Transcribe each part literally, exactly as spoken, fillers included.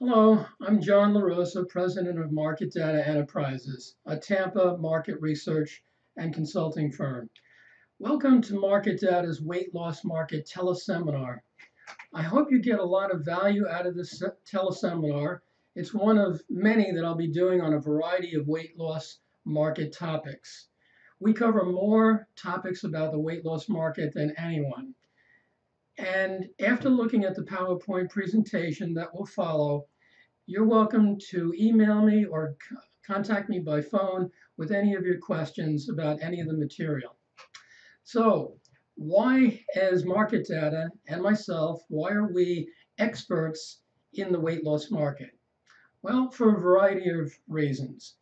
Hello, I'm John LaRosa, president of Marketdata Enterprises, a Tampa market research and consulting firm. Welcome to Marketdata's Weight Loss Market teleseminar. I hope you get a lot of value out of this teleseminar. It's one of many that I'll be doing on a variety of weight loss market topics. We cover more topics about the weight loss market than anyone. And after looking at the PowerPoint presentation that will follow, you're welcome to email me or contact me by phone with any of your questions about any of the material. So why, as Marketdata and myself, why are we experts in the weight loss market? Well, for a variety of reasons.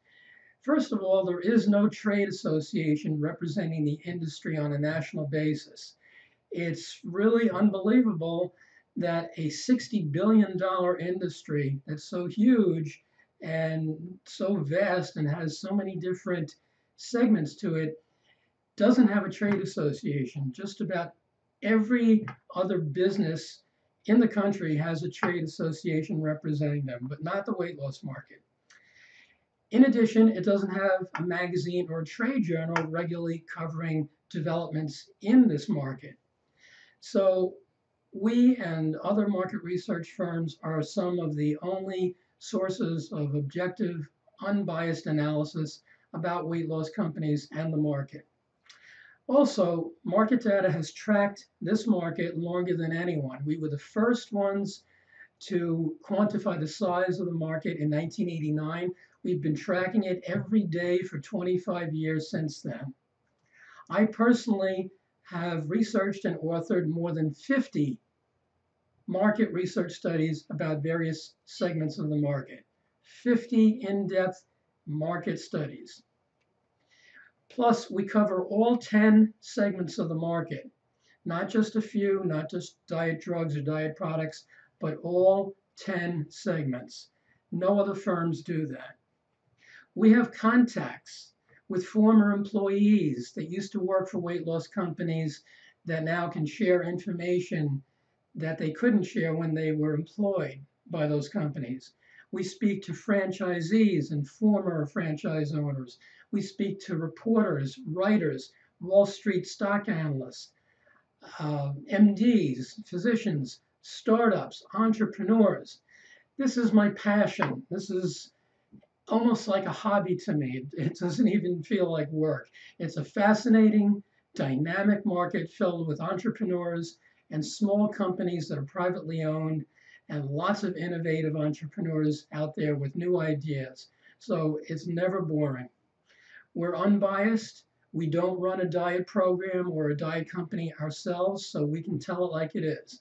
First of all, there is no trade association representing the industry on a national basis. It's really unbelievable that a sixty billion dollar industry that's so huge and so vast and has so many different segments to it doesn't have a trade association. Just about every other business in the country has a trade association representing them, but not the weight loss market. In addition, it doesn't have a magazine or a trade journal regularly covering developments in this market. So we and other market research firms are some of the only sources of objective, unbiased analysis about weight loss companies and the market. Also, Marketdata has tracked this market longer than anyone. We were the first ones to quantify the size of the market in nineteen eighty-nine. We've been tracking it every day for twenty-five years since then. I personally have researched and authored more than fifty market research studies about various segments of the market. fifty in-depth market studies. Plus, we cover all ten segments of the market. Not just a few, not just diet drugs or diet products, but all ten segments. No other firms do that. We have contacts with former employees that used to work for weight loss companies that now can share information that they couldn't share when they were employed by those companies. We speak to franchisees and former franchise owners. We speak to reporters, writers, Wall Street stock analysts, uh, M Ds, physicians, startups, entrepreneurs. This is my passion. This is almost like a hobby to me. It doesn't even feel like work. It's a fascinating, dynamic market filled with entrepreneurs and small companies that are privately owned and lots of innovative entrepreneurs out there with new ideas. So it's never boring. We're unbiased. We don't run a diet program or a diet company ourselves, so we can tell it like it is.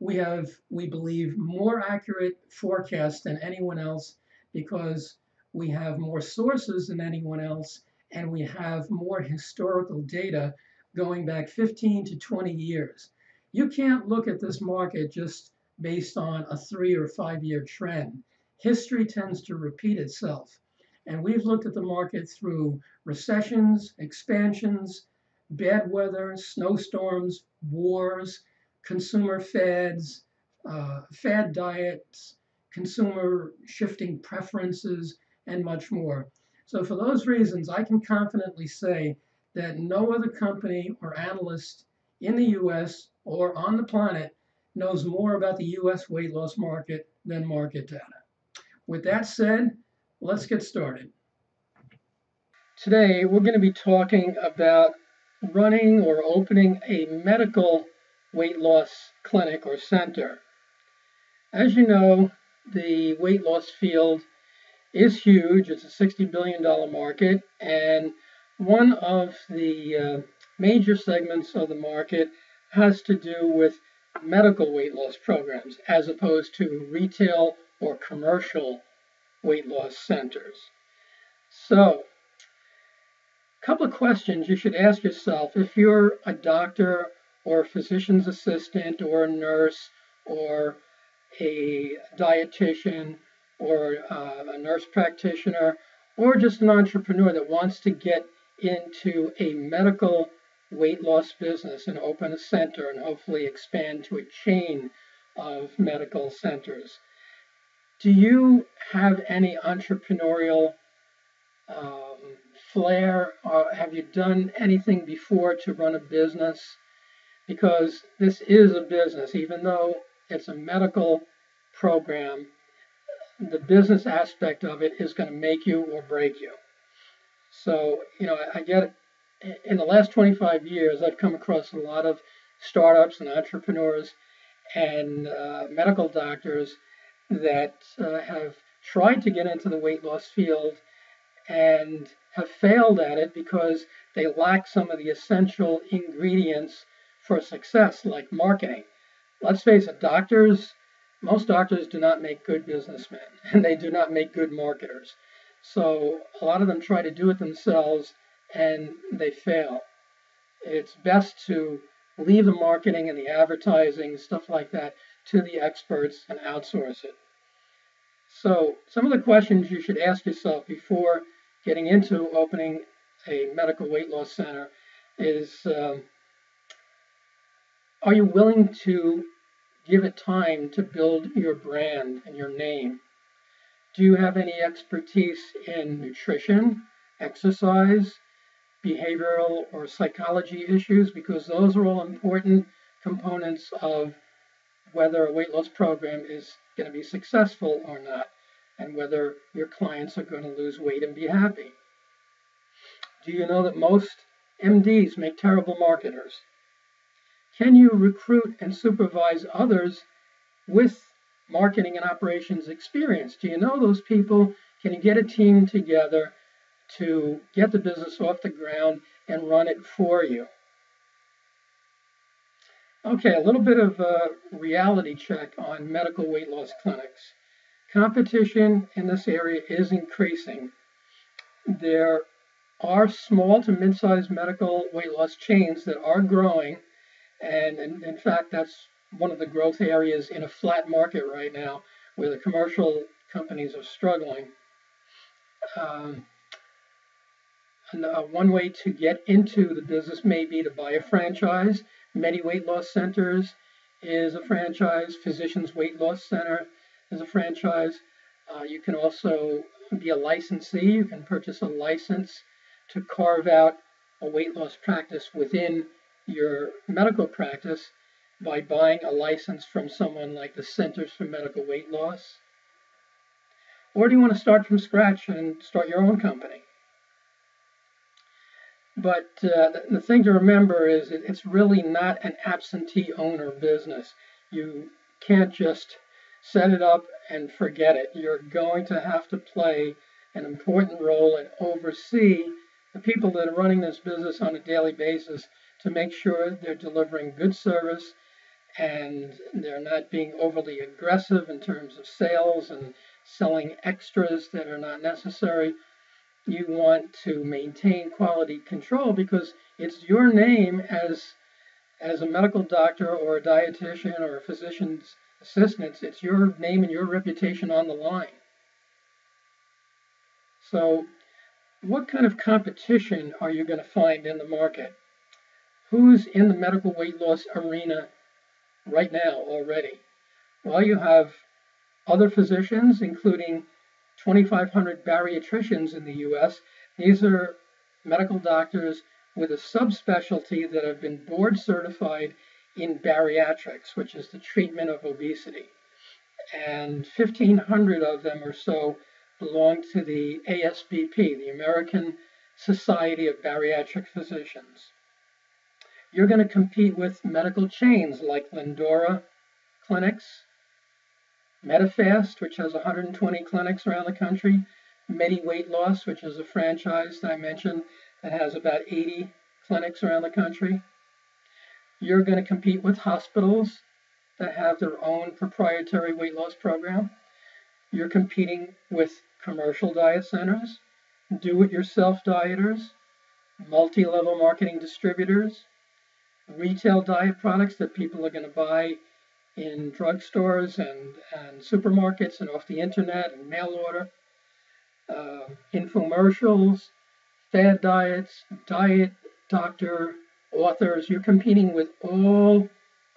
We have, we believe, more accurate forecasts than anyone else because we have more sources than anyone else, and we have more historical data going back fifteen to twenty years. You can't look at this market just based on a three or five-year trend. History tends to repeat itself. And we've looked at the market through recessions, expansions, bad weather, snowstorms, wars, consumer fads, uh, fad diets, consumer shifting preferences, and much more. So for those reasons, I can confidently say that no other company or analyst in the U S or on the planet knows more about the U S weight loss market than Marketdata. With that said, let's get started. Today, we're going to be talking about running or opening a medical weight loss clinic or center. As you know, the weight loss field is huge. It's a sixty billion dollar market, and one of the uh, major segments of the market has to do with medical weight loss programs as opposed to retail or commercial weight loss centers. So, a couple of questions you should ask yourself if you're a doctor or a physician's assistant or a nurse or a dietitian or uh, a nurse practitioner or just an entrepreneur that wants to get into a medical weight loss business and open a center and hopefully expand to a chain of medical centers. Do you have any entrepreneurial um, flair? Or have you done anything before to run a business? Because this is a business, even though it's a medical program, the business aspect of it is going to make you or break you. So, you know, I get in the last twenty-five years, I've come across a lot of startups and entrepreneurs and uh, medical doctors that uh, have tried to get into the weight loss field and have failed at it because they lack some of the essential ingredients for success, like marketing. Let's face it, doctors, most doctors do not make good businessmen, and they do not make good marketers. So a lot of them try to do it themselves and they fail. It's best to leave the marketing and the advertising, stuff like that, to the experts and outsource it. So some of the questions you should ask yourself before getting into opening a medical weight loss center is, um, are you willing to give it time to build your brand and your name? Do you have any expertise in nutrition, exercise, behavioral or psychology issues? Because those are all important components of whether a weight loss program is going to be successful or not, and whether your clients are going to lose weight and be happy. Do you know that most M Ds make terrible marketers? Can you recruit and supervise others with marketing and operations experience? Do you know those people? Can you get a team together to get the business off the ground and run it for you? Okay, a little bit of a reality check on medical weight loss clinics. Competition in this area is increasing. There are small to mid-sized medical weight loss chains that are growing, and in, in fact, that's one of the growth areas in a flat market right now where the commercial companies are struggling. Um, one way to get into the business may be to buy a franchise. Medi-Weight Loss Centers is a franchise. Physicians Weight Loss Center is a franchise. Uh, you can also be a licensee. You can purchase a license to carve out a weight loss practice within your medical practice by buying a license from someone like the Centers for Medical Weight Loss. Or do you want to start from scratch and start your own company? But uh, the thing to remember is it's really not an absentee owner business. You can't just set it up and forget it. You're going to have to play an important role and oversee the people that are running this business on a daily basis to make sure they're delivering good service and they're not being overly aggressive in terms of sales and selling extras that are not necessary. You want to maintain quality control because it's your name as, as a medical doctor or a dietitian or a physician's assistant. It's your name and your reputation on the line. So what kind of competition are you going to find in the market? Who's in the medical weight loss arena right now already? Well, you have other physicians, including twenty-five hundred bariatricians in the U S These are medical doctors with a subspecialty that have been board certified in bariatrics, which is the treatment of obesity. And fifteen hundred of them or so belong to the A S B P, the American Society of Bariatric Physicians. You're going to compete with medical chains like Lindora clinics, Medifast, which has one hundred twenty clinics around the country, Medi-Weight Loss, which is a franchise that I mentioned that has about eighty clinics around the country. You're going to compete with hospitals that have their own proprietary weight loss program. You're competing with commercial diet centers, do-it-yourself dieters, multi-level marketing distributors, retail diet products that people are going to buy in drugstores and, and supermarkets and off the internet and mail order, uh, infomercials, fad diets, diet, doctor, authors. You're competing with all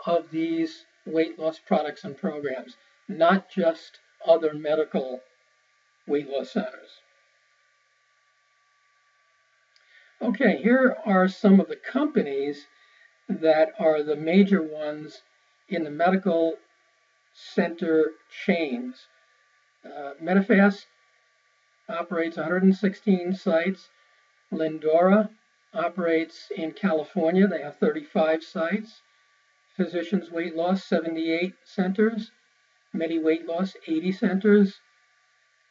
of these weight loss products and programs, not just other medical weight loss centers. Okay, here are some of the companies that are the major ones in the medical center chains. Uh, Medifast operates one hundred sixteen sites. Lindora operates in California. They have thirty-five sites. Physicians Weight Loss, seventy-eight centers. Medi-Weight Loss, eighty centers.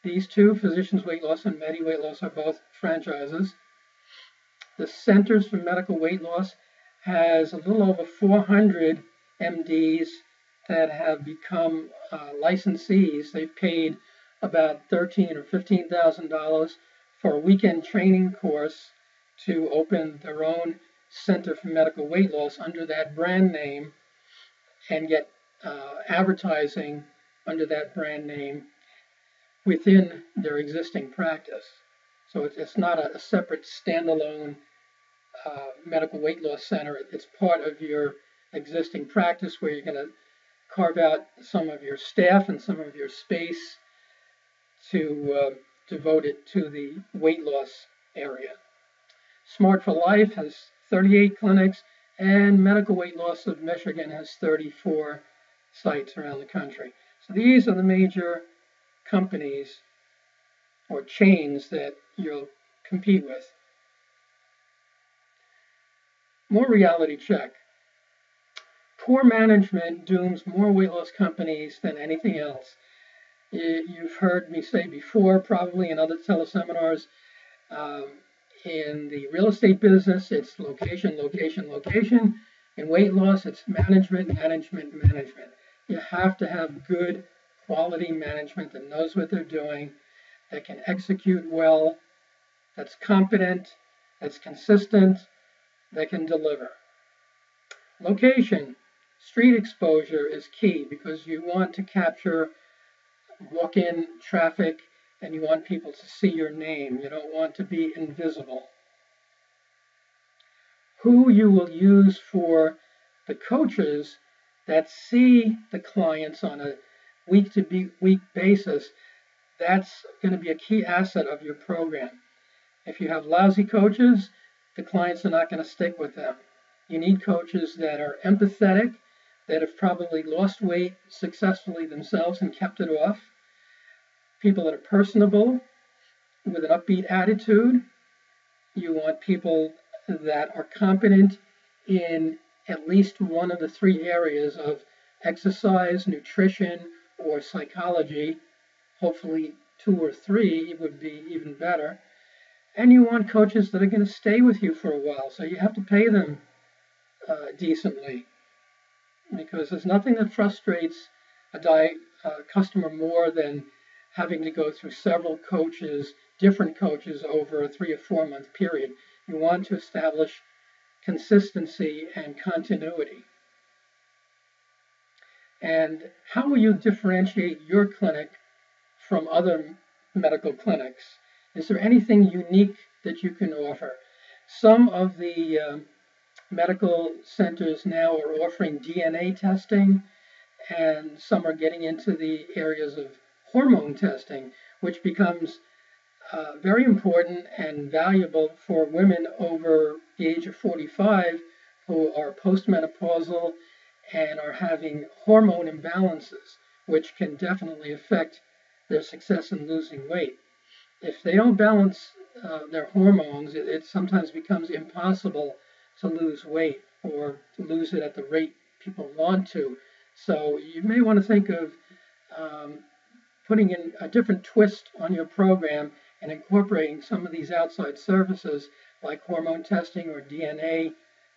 These two, Physicians Weight Loss and Medi-Weight Loss, are both franchises. The Centers for Medical Weight Loss has a little over four hundred M Ds that have become uh, licensees. They've paid about thirteen thousand dollars or fifteen thousand dollars for a weekend training course to open their own Center for Medical Weight Loss under that brand name and get uh, advertising under that brand name within their existing practice. So it's not a separate standalone uh, medical weight loss center. It's part of your existing practice where you're going to carve out some of your staff and some of your space to uh, devote it to the weight loss area. Smart for Life has thirty-eight clinics, and Medical Weight Loss of Michigan has thirty-four sites around the country. So these are the major companies or chains that you'll compete with. More reality check. Poor management dooms more weight loss companies than anything else. You've heard me say before, probably in other teleseminars, um, in the real estate business, it's location, location, location. In weight loss, it's management, management, management. You have to have good quality management that knows what they're doing, that can execute well, that's competent, that's consistent, that can deliver. Location, street exposure is key because you want to capture walk-in traffic and you want people to see your name. You don't want to be invisible. Who you will use for the coaches that see the clients on a week-to-week basis, that's going to be a key asset of your program. If you have lousy coaches, the clients are not going to stick with them. You need coaches that are empathetic, that have probably lost weight successfully themselves and kept it off, people that are personable, with an upbeat attitude. You want people that are competent in at least one of the three areas of exercise, nutrition, or psychology. Hopefully two or three would be even better. And you want coaches that are going to stay with you for a while, so you have to pay them uh, decently, because there's nothing that frustrates a diet uh, customer more than having to go through several coaches, different coaches over a three or four month period. You want to establish consistency and continuity. And how will you differentiate your clinic from other medical clinics? Is there anything unique that you can offer? Some of the um, medical centers now are offering D N A testing, and some are getting into the areas of hormone testing, which becomes uh, very important and valuable for women over the age of forty-five who are postmenopausal and are having hormone imbalances, which can definitely affect their success in losing weight. If they don't balance uh, their hormones, it, it sometimes becomes impossible to lose weight or to lose it at the rate people want to. So you may want to think of um, putting in a different twist on your program and incorporating some of these outside services like hormone testing or D N A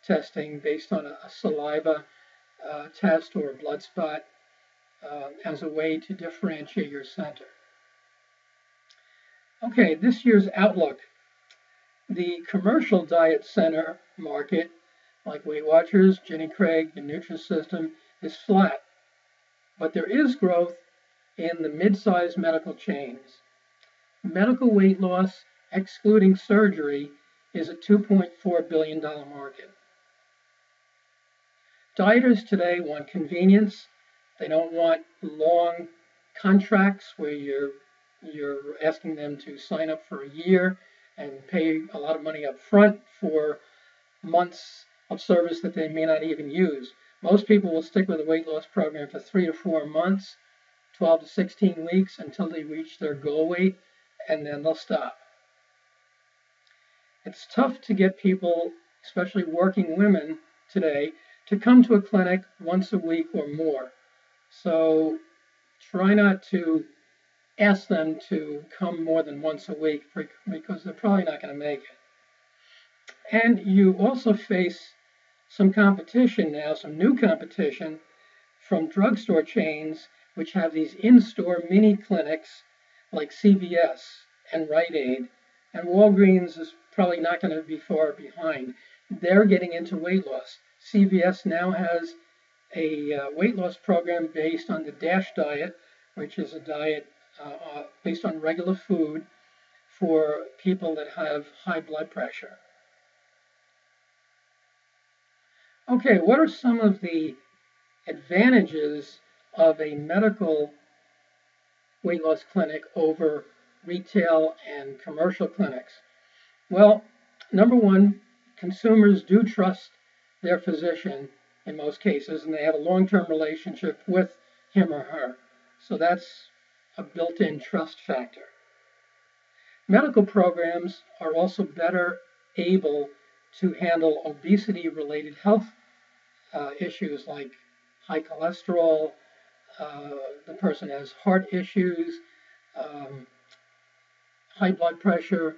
testing based on a, a saliva uh, test or a blood spot, Uh, as a way to differentiate your center. Okay, this year's outlook. The commercial diet center market, like Weight Watchers, Jenny Craig, and Nutrisystem, is flat, but there is growth in the mid-sized medical chains. Medical weight loss, excluding surgery, is a two point four billion dollar market. Dieters today want convenience. They don't want long, contracts where you're you're asking them to sign up for a year and pay a lot of money up front for months of service that they may not even use. Most people will stick with a weight loss program for three to four months, twelve to sixteen weeks, until they reach their goal weight, and then they'll stop. It's tough to get people, especially working women today, to come to a clinic once a week or more. So try not to ask them to come more than once a week, because they're probably not going to make it. And you also face some competition now, some new competition from drugstore chains, which have these in-store mini clinics like C V S and Rite Aid, and Walgreens is probably not going to be far behind. They're getting into weight loss. C V S now has a uh, weight loss program based on the DASH diet, which is a diet uh, uh, based on regular food for people that have high blood pressure. Okay, what are some of the advantages of a medical weight loss clinic over retail and commercial clinics? Well, number one, consumers do trust their physician in most cases, and they have a long-term relationship with him or her. So that's a built-in trust factor. Medical programs are also better able to handle obesity-related health uh, issues like high cholesterol, uh, the person has heart issues, um, high blood pressure,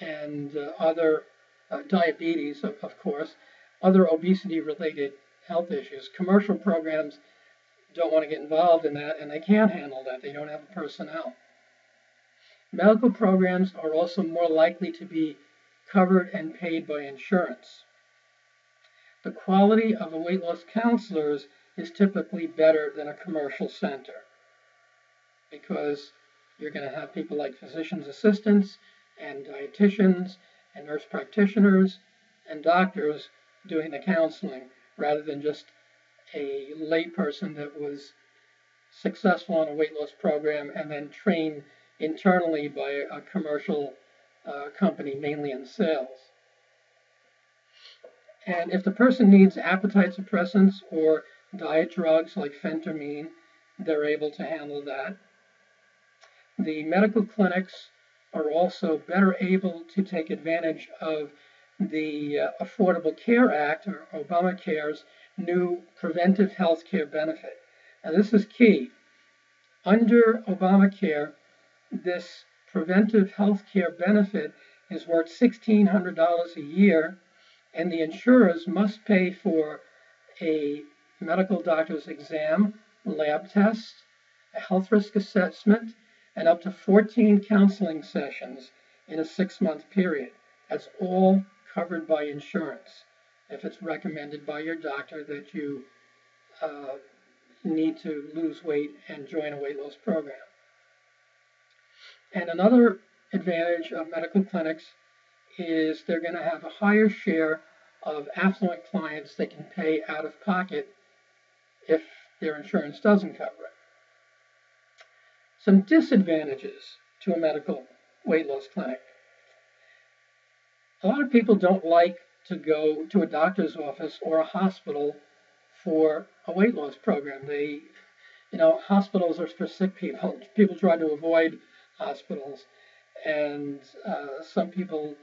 and uh, other uh, diabetes, of, of course, other obesity-related health issues. Commercial programs don't want to get involved in that, and they can't handle that. They don't have the personnel. Medical programs are also more likely to be covered and paid by insurance. The quality of a weight loss counselor's is typically better than a commercial center, because you're going to have people like physician's assistants and dietitians and nurse practitioners and doctors doing the counseling, rather than just a layperson that was successful in a weight loss program and then trained internally by a commercial uh, company, mainly in sales. And if the person needs appetite suppressants or diet drugs like phentermine, they're able to handle that. The medical clinics are also better able to take advantage of the uh, Affordable Care Act, or Obamacare's new preventive health care benefit. Now, this is key. Under Obamacare, this preventive health care benefit is worth sixteen hundred dollars a year, and the insurers must pay for a medical doctor's exam, lab tests, a health risk assessment, and up to fourteen counseling sessions in a six-month period. That's all covered by insurance, if it's recommended by your doctor that you uh, need to lose weight and join a weight loss program. And another advantage of medical clinics is they're going to have a higher share of affluent clients that can pay out of pocket if their insurance doesn't cover it. Some disadvantages to a medical weight loss clinic. A lot of people don't like to go to a doctor's office or a hospital for a weight loss program. They, you know, hospitals are for sick people. People try to avoid hospitals, and uh, some people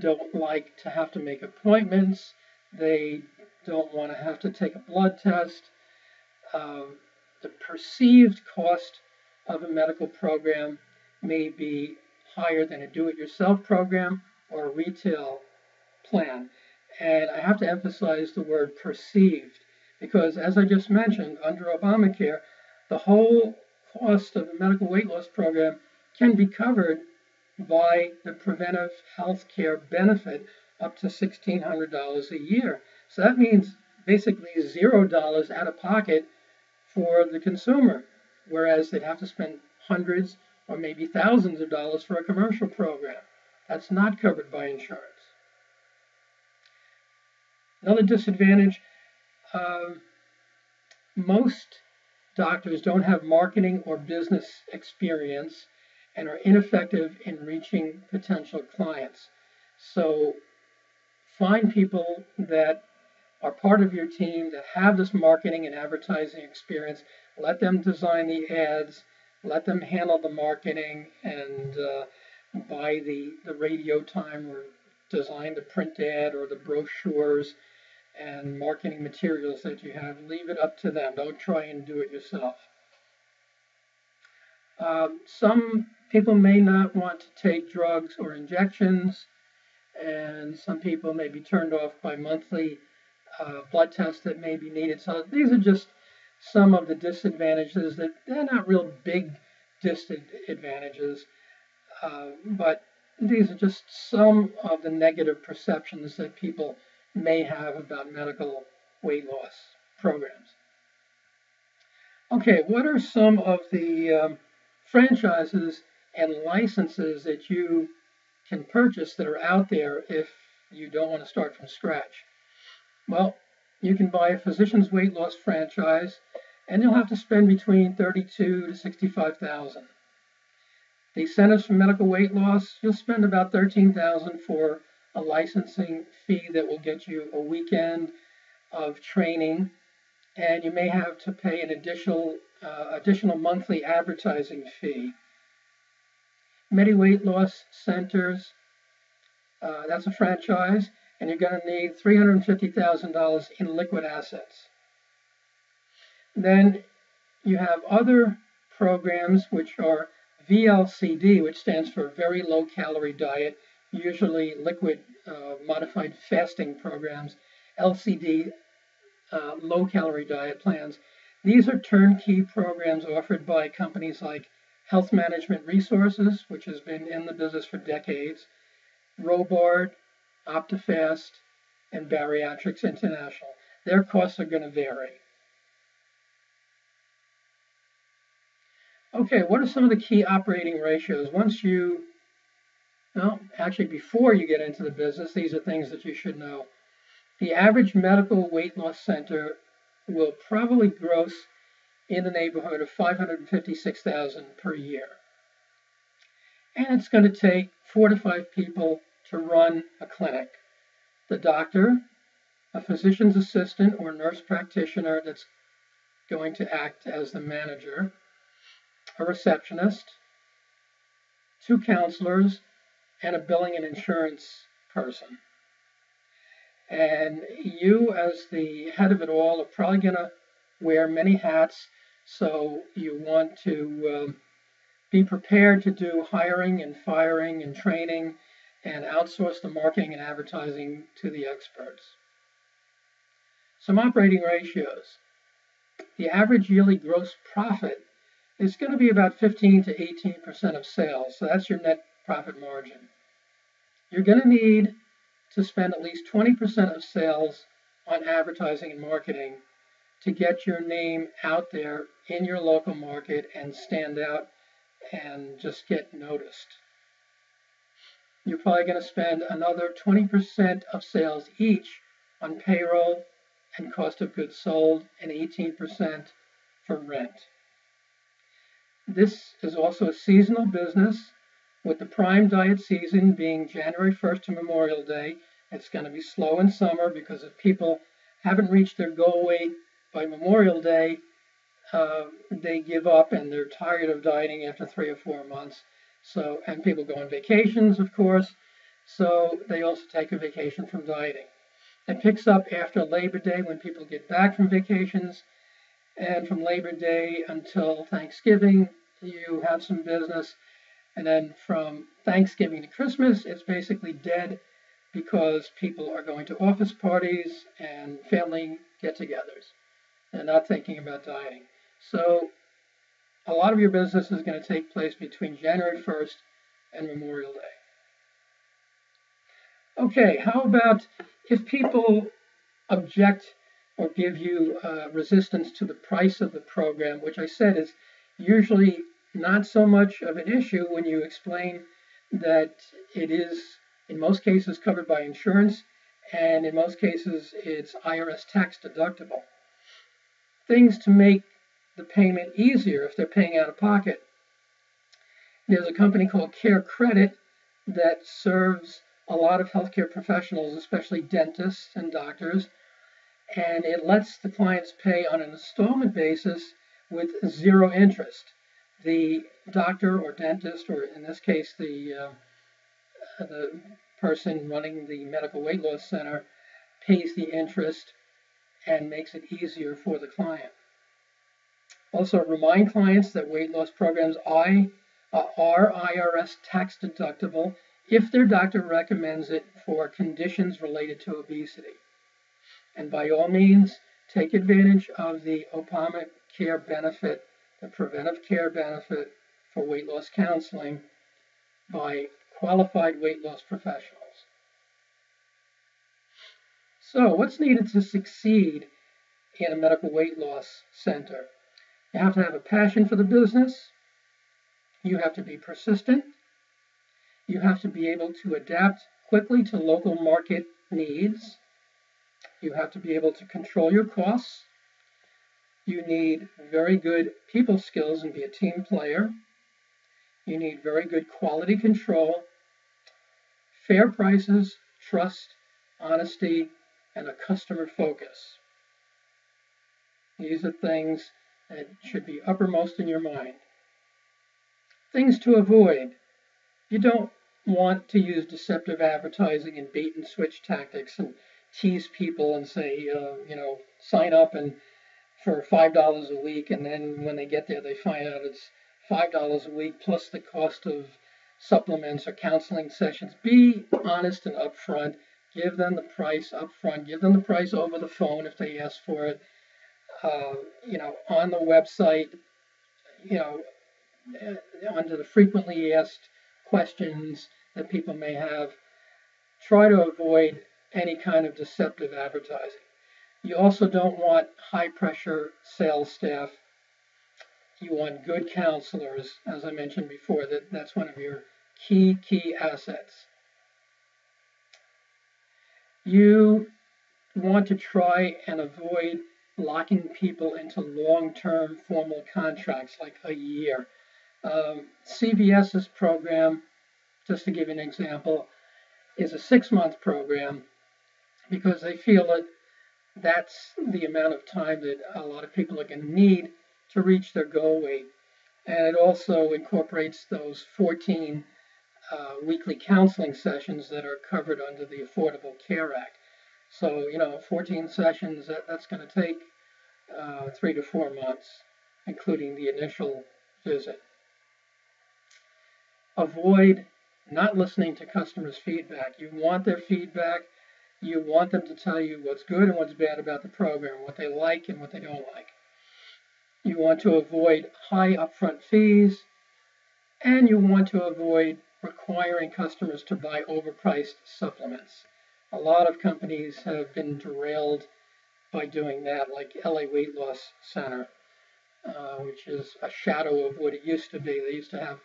don't like to have to make appointments. They don't want to have to take a blood test. Um, the perceived cost of a medical program may be higher than a do-it-yourself program or a retail plan. And I have to emphasize the word perceived, because as I just mentioned, under Obamacare, the whole cost of a medical weight loss program can be covered by the preventive health care benefit up to sixteen hundred dollars a year. So that means basically zero dollars out of pocket for the consumer, whereas they'd have to spend hundreds or maybe thousands of dollars for a commercial program. That's not covered by insurance. Another disadvantage, uh, most doctors don't have marketing or business experience and are ineffective in reaching potential clients. So find people that are part of your team that have this marketing and advertising experience. Let them design the ads, let them handle the marketing and uh, buy the, the radio time or design the print ad or the brochures and marketing materials that you have. Leave it up to them. Don't try and do it yourself. Uh, some people may not want to take drugs or injections, and some people may be turned off by monthly uh, blood tests that may be needed. So these are just some of the disadvantages. That they're not real big disadvantages, uh, but these are just some of the negative perceptions that people may have about medical weight loss programs. Okay, what are some of the um, franchises and licenses that you can purchase that are out there if you don't want to start from scratch? Well, you can buy a Physicians Weight Loss franchise, and you'll have to spend between thirty-two thousand dollars to sixty-five thousand dollars. The Centers for Medical Weight Loss, you'll spend about thirteen thousand dollars for a licensing fee that will get you a weekend of training, and you may have to pay an additional uh, additional monthly advertising fee. Medi-Weight Loss Centers, uh, that's a franchise, and you're going to need three hundred fifty thousand dollars in liquid assets. Then you have other programs, which are V L C D, which stands for Very Low Calorie Diet, usually liquid uh, modified fasting programs, L C D, uh, low calorie diet plans. These are turnkey programs offered by companies like Health Management Resources, which has been in the business for decades, Robard, Optifast, and Bariatrics International. Their costs are going to vary. Okay, what are some of the key operating ratios? Once you Well, actually, before you get into the business, these are things that you should know. The average medical weight loss center will probably gross in the neighborhood of five hundred fifty-six thousand dollars per year. And it's going to take four to five people to run a clinic. The doctor, a physician's assistant or nurse practitioner that's going to act as the manager, a receptionist, two counselors, and a billing and insurance person. And you, as the head of it all, are probably going to wear many hats, so you want to um, be prepared to do hiring and firing and training and outsource the marketing and advertising to the experts. Some operating ratios. The average yearly gross profit is going to be about fifteen to eighteen percent of sales, so that's your net profit margin. You're going to need to spend at least twenty percent of sales on advertising and marketing to get your name out there in your local market and stand out and just get noticed. You're probably going to spend another twenty percent of sales each on payroll and cost of goods sold and eighteen percent for rent. This is also a seasonal business, with the prime diet season being January first to Memorial Day. It's going to be slow in summer because if people haven't reached their goal weight by Memorial Day, uh, they give up and they're tired of dieting after three or four months. So, and people go on vacations, of course, so they also take a vacation from dieting. It picks up after Labor Day when people get back from vacations, and from Labor Day until Thanksgiving, you have some business. And then from Thanksgiving to Christmas, it's basically dead because people are going to office parties and family get-togethers and not thinking about dieting. So a lot of your business is going to take place between January first and Memorial Day. Okay, how about if people object or give you uh, resistance to the price of the program, which I said is usually not so much of an issue when you explain that it is, in most cases, covered by insurance, and in most cases, it's I R S tax deductible. Things to make the payment easier if they're paying out of pocket. There's a company called Care Credit that serves a lot of healthcare professionals, especially dentists and doctors, and it lets the clients pay on an installment basis with zero interest. The doctor or dentist, or in this case, the, uh, the person running the Medical Weight Loss Center, pays the interest and makes it easier for the client. Also, remind clients that weight loss programs are I R S tax deductible if their doctor recommends it for conditions related to obesity. And by all means, take advantage of the Opama Care benefit, the preventive care benefit for weight loss counseling by qualified weight loss professionals. So what's needed to succeed in a medical weight loss center? You have to have a passion for the business. You have to be persistent. You have to be able to adapt quickly to local market needs. You have to be able to control your costs. You need very good people skills and be a team player. You need very good quality control, fair prices, trust, honesty, and a customer focus. These are things that should be uppermost in your mind. Things to avoid. You don't want to use deceptive advertising and bait and switch tactics and tease people and say, uh, you know, sign up and for five dollars a week, and then when they get there, they find out it's five dollars a week plus the cost of supplements or counseling sessions. Be honest and upfront. Give them the price upfront. Give them the price over the phone if they ask for it. Uh, you know, on the website, you know, under the frequently asked questions that people may have. Try to avoid any kind of deceptive advertising. You also don't want high-pressure sales staff. You want good counselors, as I mentioned before. That, that's one of your key, key assets. You want to try and avoid locking people into long-term formal contracts, like a year. Um, CVS's program, just to give you an example, is a six-month program because they feel that that's the amount of time that a lot of people are going to need to reach their goal weight. And it also incorporates those fourteen uh, weekly counseling sessions that are covered under the Affordable Care Act. So, you know, fourteen sessions, that, that's going to take uh, three to four months, including the initial visit. Avoid not listening to customers' feedback. You want their feedback. You want them to tell you what's good and what's bad about the program, what they like and what they don't like. You want to avoid high upfront fees, and you want to avoid requiring customers to buy overpriced supplements. A lot of companies have been derailed by doing that, like L A Weight Loss Center, uh, which is a shadow of what it used to be. They used to have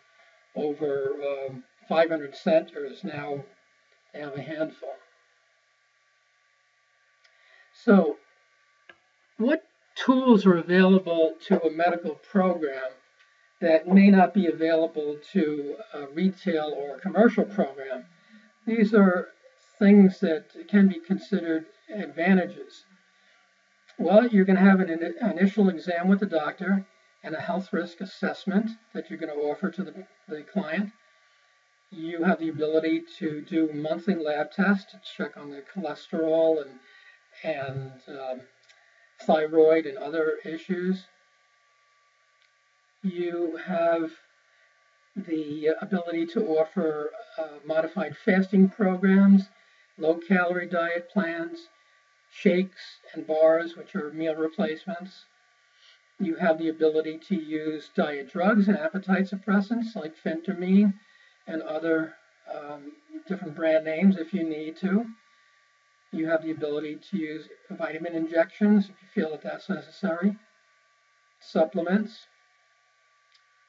over um, five hundred centers. Now they have a handful. So, what tools are available to a medical program that may not be available to a retail or a commercial program? These are things that can be considered advantages. Well, you're going to have an initial exam with the doctor and a health risk assessment that you're going to offer to the, the client. You have the ability to do monthly lab tests to check on their cholesterol and and um, thyroid and other issues. You have the ability to offer uh, modified fasting programs, low-calorie diet plans, shakes and bars, which are meal replacements. You have the ability to use diet drugs and appetite suppressants like phentermine and other um, different brand names if you need to. You have the ability to use vitamin injections if you feel that that's necessary, supplements,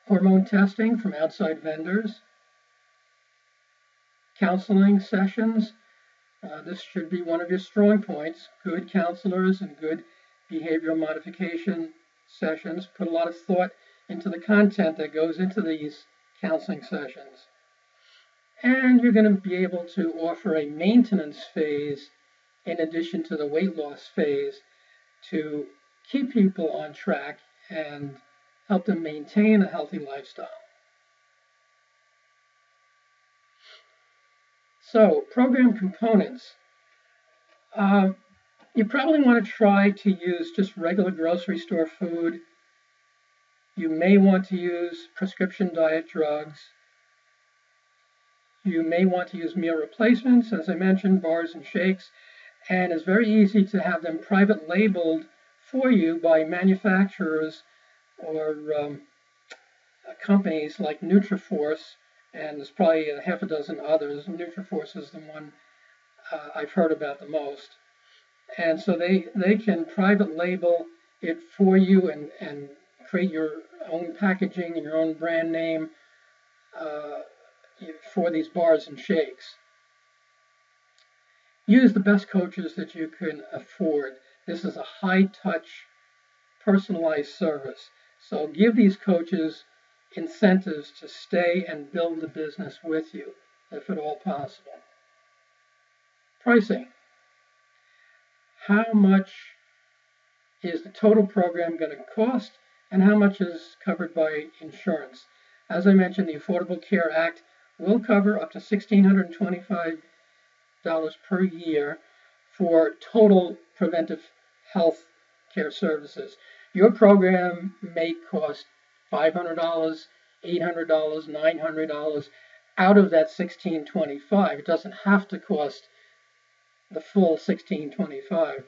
hormone testing from outside vendors, counseling sessions. Uh, this should be one of your strong points, good counselors and good behavioral modification sessions, put a lot of thought into the content that goes into these counseling sessions. And you're going to be able to offer a maintenance phase in addition to the weight loss phase to keep people on track and help them maintain a healthy lifestyle. So, program components. Uh, you probably want to try to use just regular grocery store food. You may want to use prescription diet drugs. You may want to use meal replacements, as I mentioned, bars and shakes. And it's very easy to have them private labeled for you by manufacturers or um, companies like NutriForce, and there's probably a half a dozen others. NutriForce is the one uh, I've heard about the most. And so they, they can private label it for you and, and create your own packaging and your own brand name uh, for these bars and shakes. Use the best coaches that you can afford. This is a high-touch, personalized service. So give these coaches incentives to stay and build the business with you, if at all possible. Pricing. How much is the total program going to cost, and how much is covered by insurance? As I mentioned, the Affordable Care Act will cover up to one thousand six hundred twenty-five dollars per year for total preventive health care services. Your program may cost five hundred dollars, eight hundred dollars, nine hundred dollars out of that one thousand six hundred twenty-five dollars. It doesn't have to cost the full one thousand six hundred twenty-five dollars,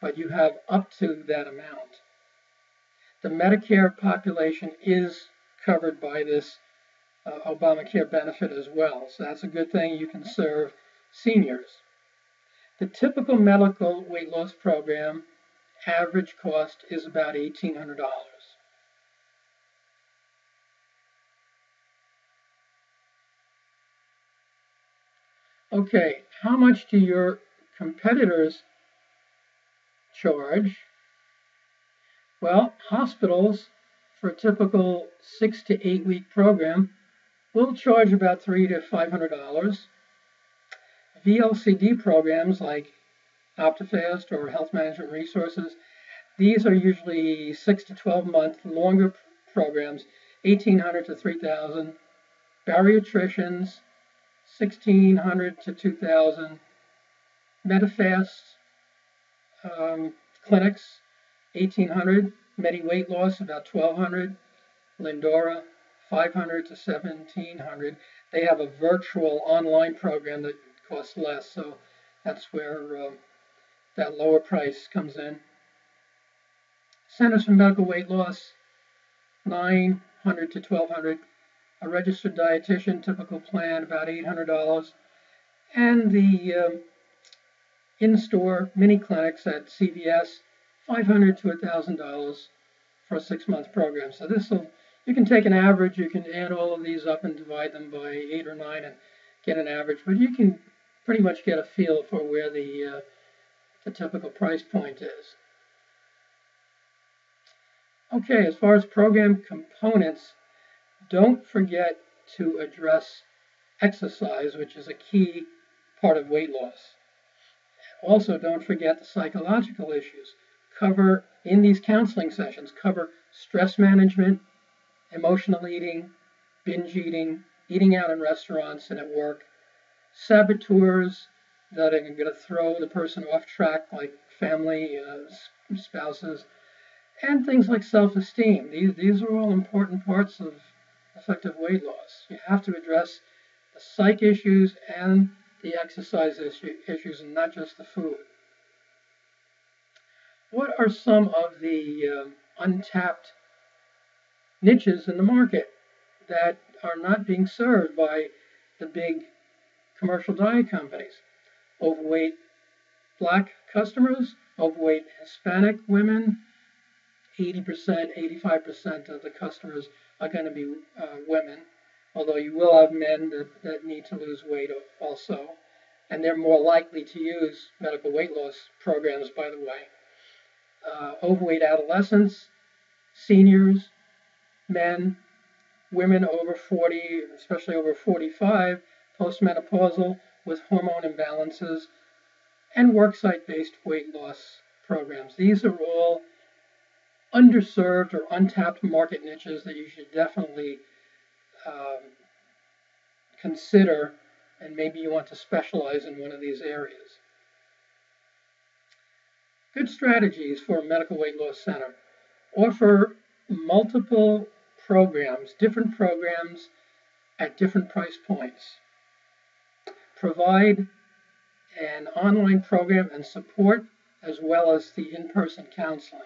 but you have up to that amount. The Medicare population is covered by this uh, Obamacare benefit as well, so that's a good thing. You can serve seniors. The typical medical weight loss program average cost is about eighteen hundred dollars. Okay, how much do your competitors charge? Well, hospitals for a typical six to eight week program will charge about three to five hundred dollars. V L C D programs like Optifast or Health Management Resources, these are usually six to twelve month longer programs, eighteen hundred to three thousand. Bariatricians, sixteen hundred to two thousand. Medifast um, clinics, eighteen hundred. Medi-Weight Loss, about twelve hundred. Lindora, five hundred to seventeen hundred. They have a virtual online program that costs less, so that's where uh, that lower price comes in. Centers for Medical Weight Loss, nine hundred to twelve hundred. A registered dietitian, typical plan, about eight hundred dollars. And the um, in-store mini clinics at C V S, five hundred dollars to one thousand dollars for a six-month program. So this will, you can take an average, you can add all of these up and divide them by eight or nine and get an average, but you can pretty much get a feel for where the, uh, the typical price point is. Okay, as far as program components, don't forget to address exercise, which is a key part of weight loss. Also, don't forget the psychological issues. Cover, in these counseling sessions, cover stress management, emotional eating, binge eating, eating out in restaurants and at work, saboteurs that are going to throw the person off track, like family, uh, spouses, and things like self-esteem. These, these are all important parts of effective weight loss. You have to address the psych issues and the exercise issue, issues, and not just the food. What are some of the uh, untapped niches in the market that are not being served by the big commercial diet companies? Overweight Black customers, overweight Hispanic women, eighty percent, eighty-five percent of the customers are going to be uh, women, although you will have men that, that need to lose weight also, and they're more likely to use medical weight loss programs, by the way. Uh, overweight adolescents, seniors, men, women over forty, especially over forty-five, postmenopausal with hormone imbalances, and worksite-based weight loss programs. These are all underserved or untapped market niches that you should definitely um, consider, and maybe you want to specialize in one of these areas. Good strategies for a medical weight loss center. Offer multiple programs, different programs at different price points. Provide an online program and support as well as the in-person counseling.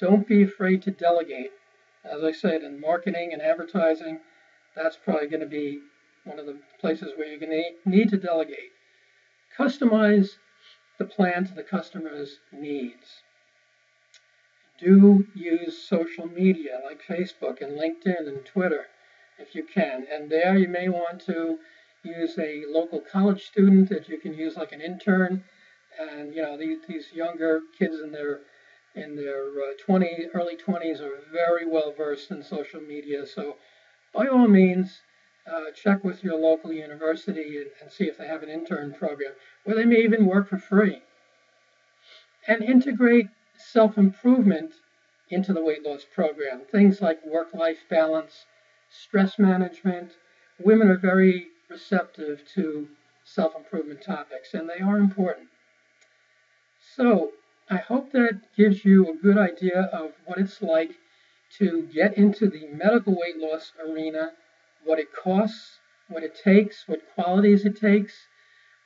Don't be afraid to delegate. As I said, in marketing and advertising, that's probably going to be one of the places where you're going to need to delegate. Customize the plan to the customer's needs. Do use social media like Facebook and LinkedIn and Twitter if you can. And there you may want to use a local college student that you can use like an intern. And you know, these, these younger kids in their in their uh, twenties, early twenties are very well versed in social media. So by all means, uh, check with your local university and, and see if they have an intern program where they may even work for free. And integrate self-improvement into the weight loss program. Things like work-life balance, stress management. Women are very receptive to self-improvement topics, and they are important. So I hope that gives you a good idea of what it's like to get into the medical weight loss arena, what it costs, what it takes, what qualities it takes,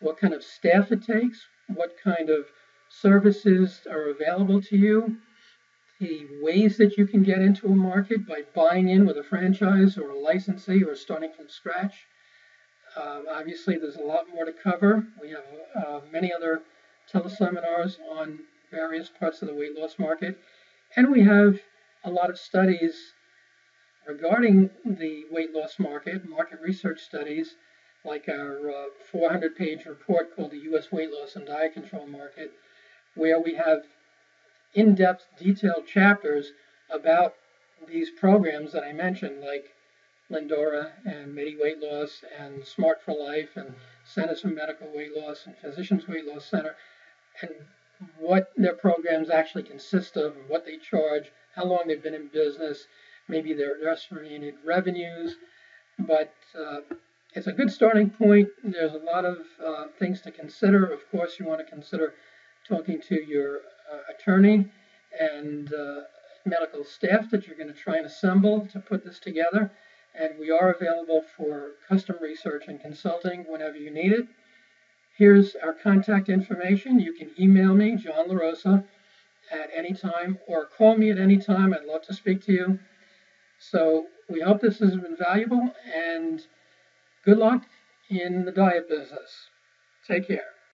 what kind of staff it takes, what kind of services are available to you, the ways that you can get into a market by buying in with a franchise or a licensee or starting from scratch. Um, obviously, there's a lot more to cover. We have uh, many other teleseminars on various parts of the weight loss market, and we have a lot of studies regarding the weight loss market, market research studies, like our four hundred page uh, report called the U S Weight Loss and Diet Control Market, where we have in-depth, detailed chapters about these programs that I mentioned, like Lindora and Medi-Weight Loss and Smart for Life and Centers for Medical Weight Loss and Physicians Weight Loss Center, and what their programs actually consist of and what they charge, how long they've been in business, maybe their estimated revenues. But uh, it's a good starting point. There's a lot of uh, things to consider. Of course, you want to consider talking to your uh, attorney and uh, medical staff that you're going to try and assemble to put this together. And we are available for custom research and consulting whenever you need it. Here's our contact information. You can email me, John LaRosa, at any time, or call me at any time. I'd love to speak to you. So we hope this has been valuable, and good luck in the diet business. Take care.